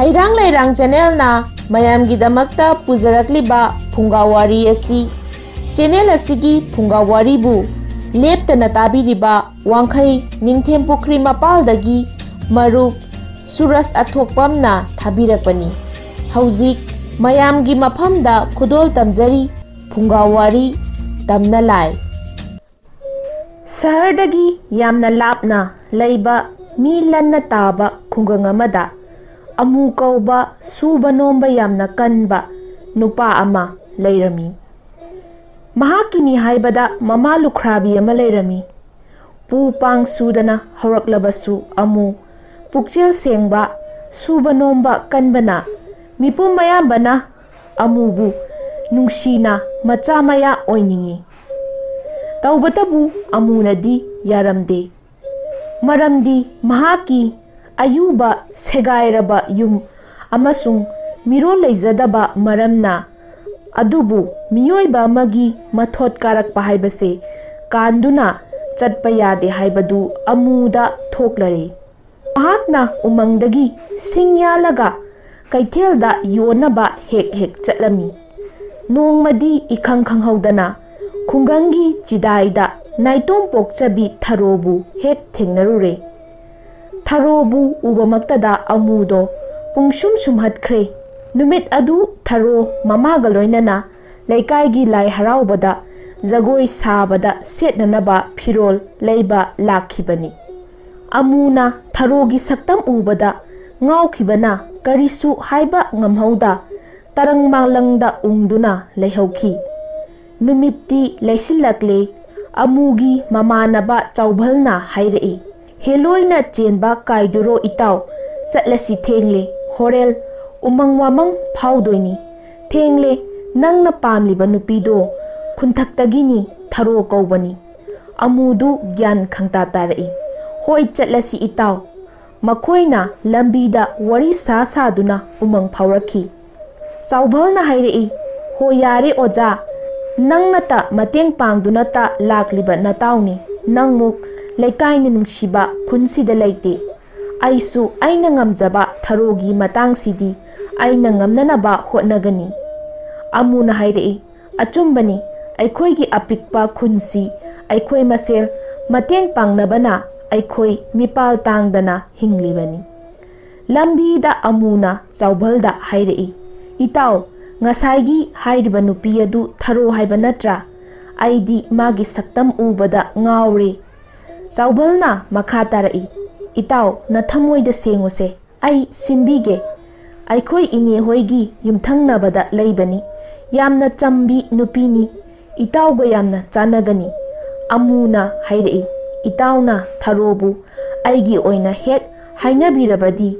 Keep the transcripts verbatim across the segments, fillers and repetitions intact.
Heirang Leirang channel na mayam gidamakta pujarakliba Phungga Wari asi channel asigi Phungga Wari bu leptana tabiriba wangkhai ningthem pokri mapal dagi marup suras athokpam na thabirakpani hauzik mayam gi mapham da khudol tamjari Phungga Wari Tamnalai शहर दगी यामना लापना लैबा मी Lanna ताबा खुंगंगमदा अमु कौबा सुबनोंबा यामना कनबा नुपा अमा लैरमी महाकिनी हाइबदा mama लुखराबी अमा लैरमी पू पांग सुदना हौरक्लबसु अमु पुक्चेल सेंगबा सुबनोंबा कनबना मिपुम मयामबना अमुबु नुंगशीना मचामया ओइनिंगी तौबतबु अमुनदी यारमदे मरमदी महाकी अयुबा सेगायरबा yum अमसुंग Miró लैजदबा मरमना अदुबु मियोयबा मगी मथोत कारक पहाइबसे कांदुना चटपयादे हाइबदु अमुदा थोकलरे महाकना उमंगदगी सिंगयालगा कैथेलदा योनबा हेक हेक चटलमी नोंगमदी इखंग खंगहौदना खुंगंगी चिदाइदा नाइटों पोक्चबी थरोबु हेक थेंगनरुरे थरोबु उबमक्तदा अमुदो पुंगशुम सुमहतख्रे नुमित अदु thorough ममागलोइनना लैकाइगी लाइ हराउबदा जगोय साबदा सेटननबा फिरोल लैबा लाखिबनी अमुना थरोगी सक्तम उबदा ngaukibana करिसु हाइबा ngamhauda तरंग मालंगदा उंगदुना लैहौखी नुमित्ती लैसिलक्ले अमुगी ममानबा चौभलना हाइरई हेलोइना चेनबा काइदुरो इताव चटलसी थेंगले होरेल उमंग वामंग फाउदोइनी थेंगले नंगना पामलिबा नुपीदो खुंथक्तगिनी थरो कौबनी अमुदु ज्ञान खंगता तारई होय चटलसी इताव मखोइना लंबीदा वरी सा सादुना उमंग फाउरखी चौभलना हाइरई हो यारे ओजा नंग नता मतेंग पांगदुना ता लाकलिबा नताउनी नंग मुक लैकाइनि नुंगशिबा खुनसिदा लैते आइसु आइना ngamjaba थारोगी मतांगसिदी आइना ngamननाबा होनगनी अमुना हाइरेई अचुम्बनी आइखोइगी अपिकपा खुनसि आइखोइ मसेल मतेंग पांगनबना आइखोइ मिपाल तांगदना हिंगलिबनी लंबीदा अमुना चौभलदा हाइरेई इताव ngasaigi hairiba nupi adu tharo haiba natra aidi magi saktam ubada ngaure chawbalna makha tarai itaw nathamoida sengose ai sinbige aikhoi ini hoigi yumthangna bada leibani yamna chambi nupini itawga yamna chanagani amuna hairai itawna tharobu aigi oina het hainabirabadi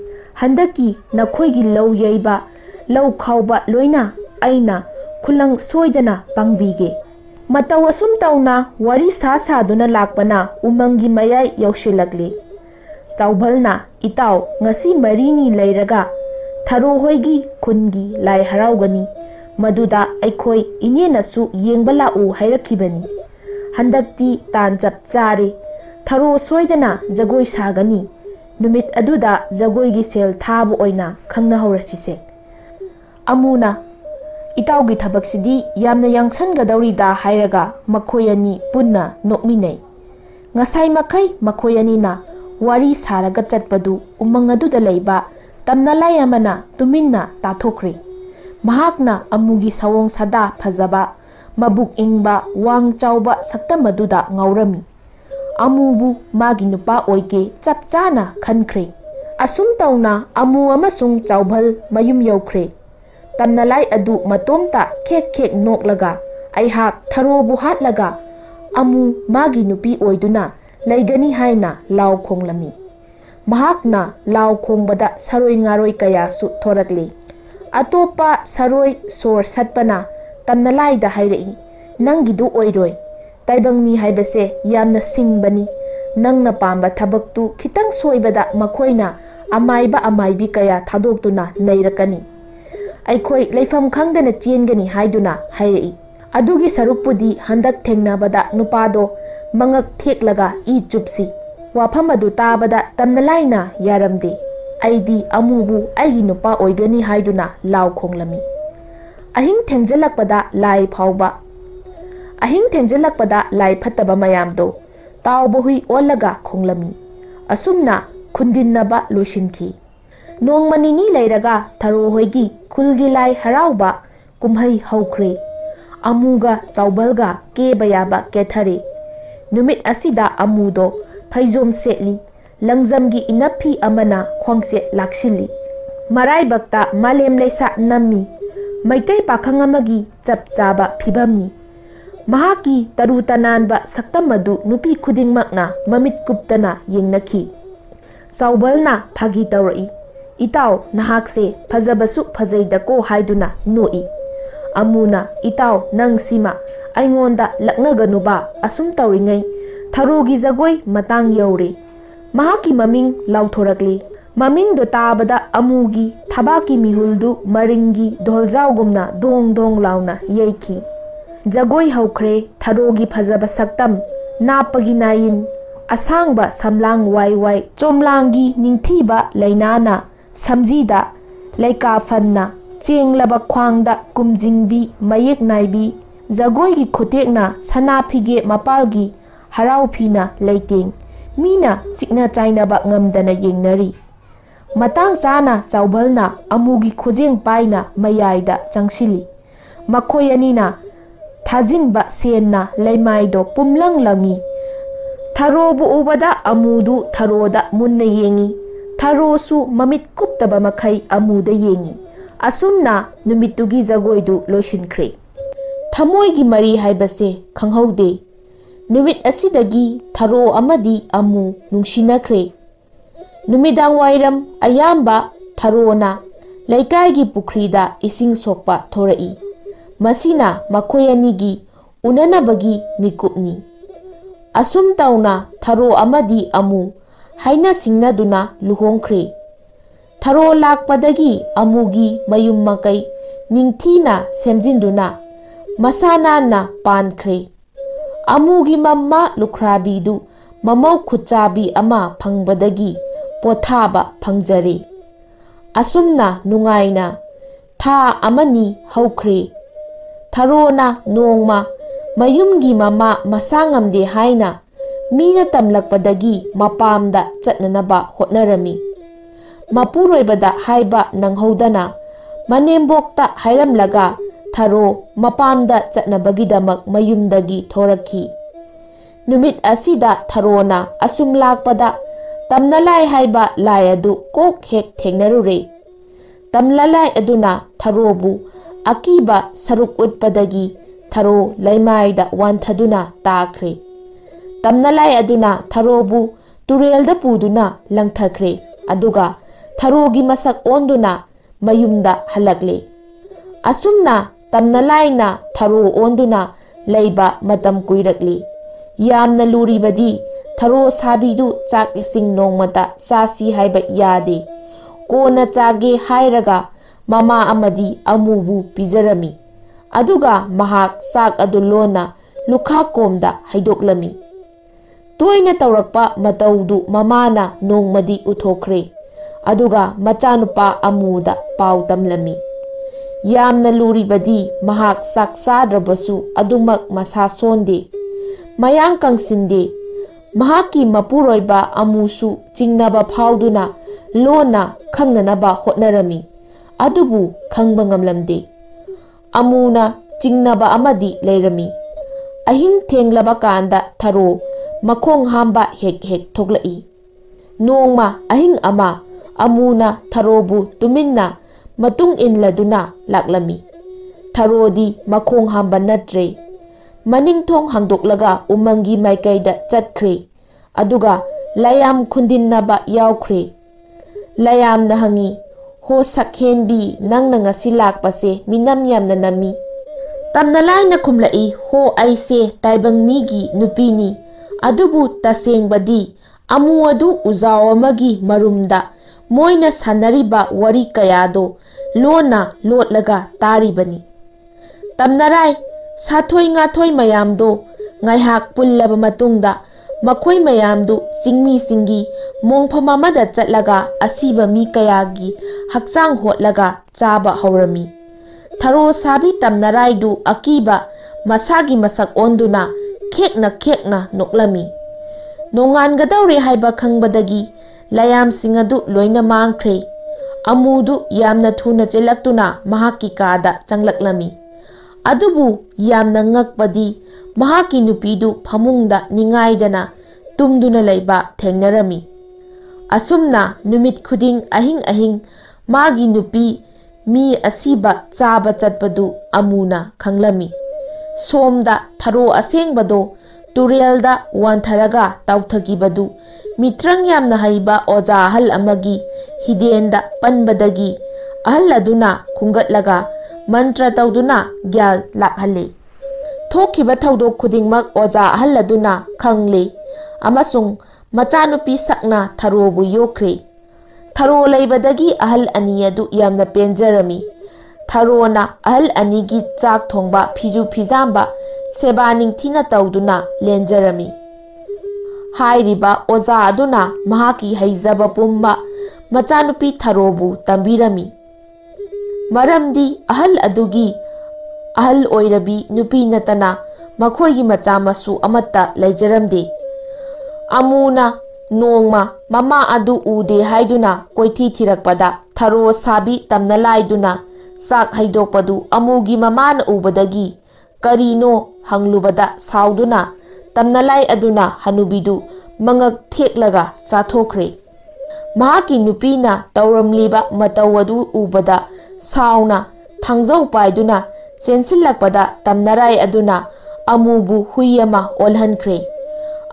handaki nakhoigi lau yaiba lau khawba loina aina khulang soidana pangbiye matau asum tauna wari sa saduna lakpana umangi mayai yaushilakle saubhalna itau ngasi marini leiraga tharo hoigi khungi lai haraugani maduda aikhoi inena su yengbala u hairakibani handakti tanjap chare tharo soidana jagoi sagani numit aduda jagoi gi sel thabu oina khangna haurasise अमुना इताउगी थबक्सिदी यामना यांगसनगदौरीदा हाइरगा मखोयनी पुन्ना नोकमिनै ngसाई मखै मखोयनीना वारी सारगा चटपदु उमंगदुदा लैबा तमनलाई अमना तुमिन्ना ताथोखरे महाकना अमुगी सवोंग सदा फजबा मबुक इंगबा वांग चाउबा सक्तमदुदा ngौरमी अमुबु मागी नुपा ओइके चपचाना खनखरे assume तौना अमु अमसुंग चाउभल मयुम यौखरे Tamnalai adu matomta kek kek noklaga aihak tharo buhat laga amu magi nupi oiduna laigani haina lao khonglami mahakna lao khongbada saroi ngaroi kaya su thorakli atopa saroi sor satpana Tamnalai da hairei nangidu oiroi taibangmi haibase yamna singbani nangna pamba thabaktu khitang soibada makhoina amaiba amaibi kaya thadoktuna neirakani आइखोई लेफम खंगदना चेनगनी हाइदुना हाइरेई अदुगी सरुपुदी हंदक थेंगनाबदा नुपादो मंगक थेकलगा ई चुपसी वाफम अदु ताबदा तमनलाइना यारमदे अईदी अमुबु अईगी नुपा ओइगनी हाइदुना लाव खोंगलमी अहिंग थेंजलकपदा लाई फाउबा अहिंग थेंजलकपदा लाई फत्तबा मयामदो तावबो हुई ओलगा खोंगलमी असुमना खुंदिन्नबा लोशिनखी नोंगमनिनी लैरगा thorough होइगी खुलगी लाई हराउबा कुम्हई हौख्रे अमुगा चावबलगा केबयाबा केथरे नुमित असिदा अमुदो फैजोम सेटली लंगजमगी Infy अमना खोंगसे लाक्षिली मराई बक्ता मालेम लेसा नम्मी मैतई पाखंगमगी चपचाबा फिबमनी महाकी तरु तनानबा सक्तमदु नुपी खुदिंगमकना ममित कुप्तना येंगनखी सावबलना फागी तौरई इताव नहाकसे फजबसु फजैदको हाइदुना नोई अमुना इताव नंगसीमा आइंगोंदा लक्नगनुबा assume तौरिङै थरोगी जगोय मतांग you're महाकी ममिंग लाउथोरकली ममिंग दो ताबदा अमुगी थबाकी मिहुलदु मरिंगी ढोलजाव गुमना दोंग दोंग लाउना येखी जगोय हौख्रे थरोगी फजब सक्तम नापगी नाइन असांगबा समलांग वाई वाई चोमलांगी निंगथीबा लैनाना समजीदा लैका फन्ना चेंगलाबा ख्वांगदा कुमजिंगबी मयेक नाइबी जगोयगी खोतेकना सनाफिगे मपालगी हराउफीना लैतेंग मीना चिकना चाइनाबा ngamdana yengnari matang chana chawbalna amugi khojeng paina mayaida changsili makhoyanina thajinba senna laimaido pumlang langi tharobu ubada amudu tharoda munna yengi tharosu mamit kuptaba makhai amuda yengi asumna numitugi jagoidu loisinkre thamoigi mari haibase khanghaude नुमित असिदगी थरो अमदी अमु नुंशिनख्रे नुमिदांग वाइरम अयाम्बा थरोना लैकायगी पुख्रीदा इसिंग सोक्पा थोरई मसीना मखोयनिगी उननबगी मिकुपनी असुम ताउना थरो अमदी अमु हाइना सिंगनादुना लुहोंख्रे थरो लाकपदगी अमुगी मयुम मकै निंगथीना सेमजिंदुना मसानाना पानख्रे अमुगी मम्मा लुख्राबीदु ममौ खुचाबी अमा फंगबदगी पोथाबा फंगजरे असुमना नुंगाइना था अमनी हौख्रे थरोना नोंगमा मयुमगी ममा मसांगमदे हाइना मीना तमलकपदगी मपामदा चटननबा होटनरमी मपुरोयबदा हाइबा नंगहौदना मनेमबोक्ता हाइरमलगा थरो मपामदा चटनबगीदमक मयुमदगी थोरखी नुमित असिदा थरोना असुम लाकपदा तमनलाई हाइबा लाई अदु कोक हेक थेंगनरुरे तमनलाई अदुना थरोबु अकीबा सरुक उत्पदगी थरो लैमाइदा वानथदुना ताख्रे तमनलाई अदुना थरोबु तुरेलदा पुदुना लंगथख्रे अदुगा थरोगी मसक ओंदुना मयुमदा हलकले असुमना तमनलाइना थरो ओंदुना लैबा मतम कुइरकली यामना लुरीबदी थरो साबिदु चाक इसिंग नोंगमता सासी हाइबा यादे कोना चागे हाइरगा ममा अमदी अमुबु पिजरमी अदुगा महाक साक अदु लोना लुखा कोमदा हाइदोकलमी तोयना तौरकपा मतौदु ममाना नोंगमदी उथोखरे अदुगा मचानुपा अमुदा पाउ तमलमी यामना लुरीबदी महाक साक साद्रबसु अदुमक मसा सोंदे मयांग कंसिंदे महाकी मपुरोयबा अमुसु चिंगनाबा फाउदुना लोना खंगनाबा होटनरमी अदुबु खंगबा ngamlamde अमुना चिंगनाबा अमदी लैरमी अहिंग थेंगलाबा कांदा थरो मखोंग हामबा हेक हेक थोगलाई नोंगमा अहिंग अमा अमुना थरोबु तुमिन्ना मतुंग इनलदुना लाक्लमी थरोदी मखोंग हांबा नत्रे मनिंगथोंग हांगदोकलगा उमंगी माइकैदा चटख्रे अदुगा लायाम खुंदिननाबा यावख्रे लायाम नहंगी हो सखेनबी नंगना ngasi लाकपसे मिनम यामना नमी तमनलायना खुमलाई हो आइसे ताइबंगमीगी नुपीनी अदुबु तसेंगबदी अमु अदु उजावमगी मरुमदा मोइना सानरिबा वरी कयादो लोना लोटलगा तारिबनी तमनराय साथोय ngaथोय मयामदो ngaihak pullaba matungda मखोई मयामदु चिंगमी सिंगी मोंगफमामदा चटलगा असीब मी कयागी हक्चांग होटलगा चाबा हौरमी थरो साबी तमनरायदु अकीबा मसागी मसक ओंदुना खेकना खेकना नोकलमी नोंगानगदौरे हाइबा खंगबदगी लयाम सिंगदु लोइना मांगख्रे अमुदु यामना थुना चेलक्तुना महाकी कादा चंगलकलमी अदुबु यामना ngakpadi महाकी नुपीदु फमुंगदा निंगाइदना तुमदुना लैबा थेंगनरमी असुमना नुमित खुदिंग अहिंग अहिंग मागी नुपी मी असीबा चाबा चटपदु अमुना खंगलमी सोमदा थरो असेंगबदो तुरेलदा वानथरगा ताउथगीबदु मित्रंग यामना हाइबा ओजा अहल अमगी हिदेंदा पनबदगी अहल अदुना खुंगतलगा मंत्र तौदुना ग्याल लाखले थोखिबा थौदोक खुदिंगमक ओजा अहल अदुना खंगले अमसुंग मचानुपी सकना थरोबु योख्रे थरो लैबदगी अहल अनी अदु यामना पेंजरमी थरोना अहल अनीगी चाक थोंबा फिजु फिजांबा सेबानिंग थीना तौदुना लेंजरमी हाइरिबा ओजा अदुना महाकी हैजबा पुंबा मचानुपी थरोबु तंबीरमी मरमदी अहल अदुगी अहल ओइरबी नुपी नतना मखोयगी मचा मसु अमत्ता लैजरमदे अमुना नोंमा ममा अदु उदे हाइदुना कोइथी थिरकपदा थरो साबी तमनलाइदुना साक हैदोकपदु अमुगी ममान उबदगी करीनो हंगलुबदा साउदुना तमनलाई अदुना हनुबीदु मंगक थेकलगा चाथोखरे महाकी नुपीना तौरमलीबा मतौ अदु उबदा साउना थांगजौ पाइदुना चेंसिललकपदा तमनराय अदुना अमुबु हुइयमा ओलहनख्रे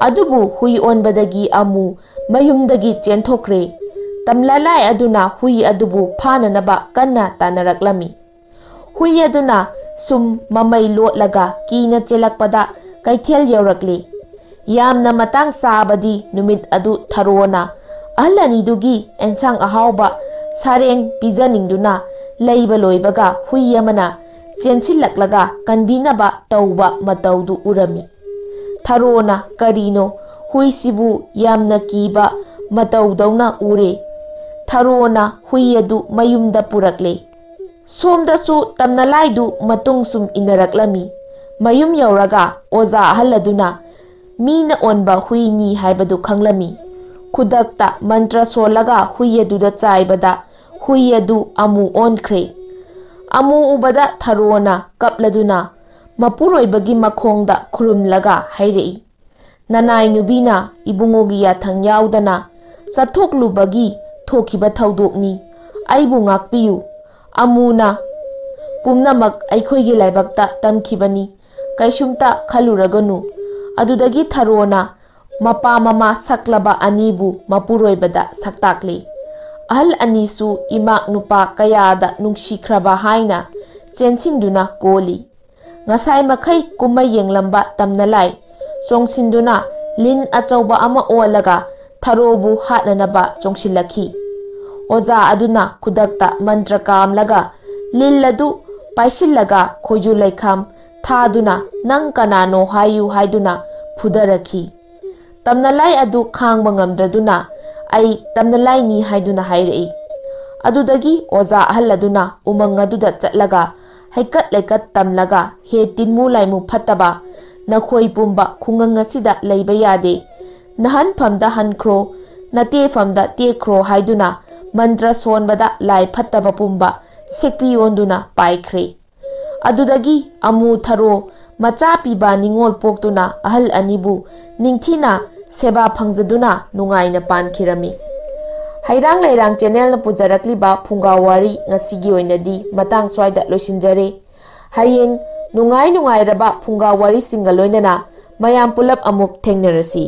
अदुबु हुई ओनबदगी अमु मयुमदगी चेंथोखरे तमनलाई अदुना हुई अदुबु फाननबा कन्ना तानरकलमी हुई अदुना सुम ममै लोटलगा कीना चेलकपदा कैथेल यौरकले यामना मतांग साबदी नुमित अदु थरोना अहल अनीदुगी एंसांग अहावबा सारेंग पिजनिंगदुना लैबा लोइबगा हुई यमना चेंसिललकलगा कनबीनबा तौबा मतौदु उरमी थरोना करीनो हुई सिबु यामना कीबा मतौदौना उरे थरोना हुई अदु मयुमदा पुरकले सोमदसु तमनलाइदु मतुंग सुम इनरकलमी मयुम यौरगा ओजा अहल अदुना मीना ओनबा हुईनी हाइबदु खंगलमी खुदक्ता मंत्र सोलगा हुई अदुदा चाइबदा हुई अदु अमु ओनख्रे अमु उबदा थरोना कपलदुना मपुरोइबगी मखोंगदा खुरुमलगा हैरेई ननाई नुबीना इबुंगोगी याथंग याउदना चथोकलुबगी थोखिबा थौदोकनी आइबु ngakpiyu अमुना पुमनमक अइखोइगी लाइबक्ता तमखिबनी कैसुमता खलुरगनु अदुदगी थरोना मपा ममा सकलबा अनीबु मपुरोइबदा सकताकले अहल अनीसु इमाक नुपा कयादा नुंगशिख्रबा हाइना चेंसिंदुना कोली ngसाई मखै कुमय येंगलंबा तमनलाई चोंगसिंदुना लिन अचौबा अमा ओलगा थरोबु हाटननबा चोंगसिलखी ओजा अदुना खुदक्ता मंत्र कामलगा लिलदु पाइसिलगा खोजु लैखाम थादुना नंग कनानो हायु हायदुना फुदरखी तमनलाई अदु खांगबा ngमद्रदुना आई तमनलाई नी हायदुना हायरेई अदुदगी ओजा अहलदुना उमंग अदुदा चटलगा हैकत लैकत तमलगा हे तिनमु लाइमु फतबा नखोई पुंबा खुंगंग सिदा लैबा यादे नहन फमदा हनख्रो नते फमदा तेख्रो हायदुना मंत्र सोनबदा लाई फतबा पुंबा सेकपी ओंदुना पाइख्रे अदुदगी अमु थरो मचा पीबा निंगोल पोक्तुना अहल अनिबु निंगथिना सेवा फंगजदुना नुंगाइना पानखिरमी हैरांग लैरांग चैनल पुजरकलिबा फुंगा वारी ngasiगी ओइनदी मतांग स्वाइदा लोसिनजरे हायें नुंगाइ नुंगाइरबा फुंगा वारी सिंगलोइनना मयाम पुलप अमुक थेंगनरसी।